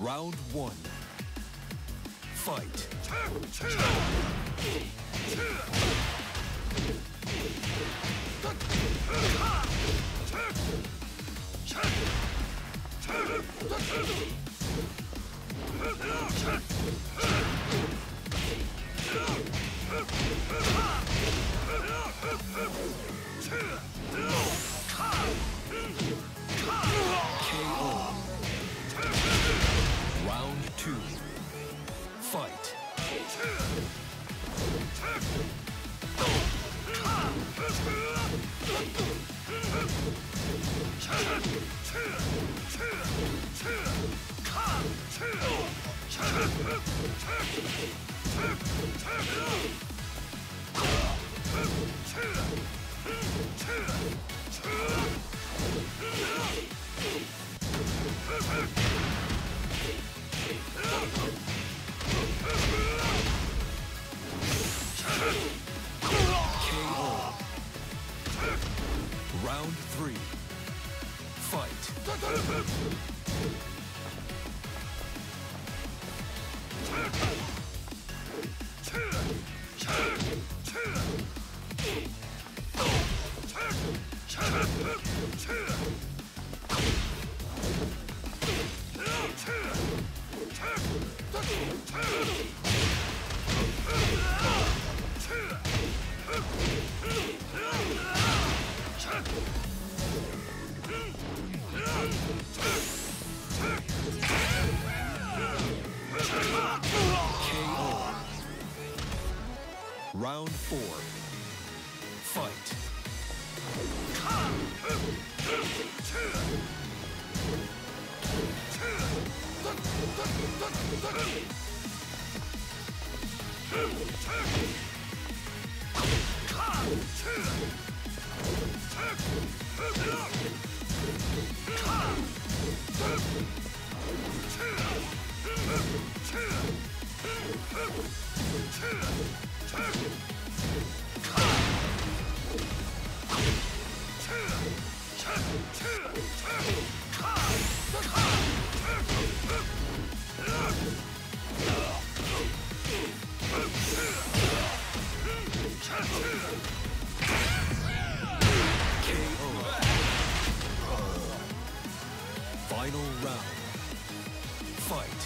Round one. Fight. KO. Round two. Fight. KO. Round three. Fight. KO. Round four. Fight. Final round. Fight.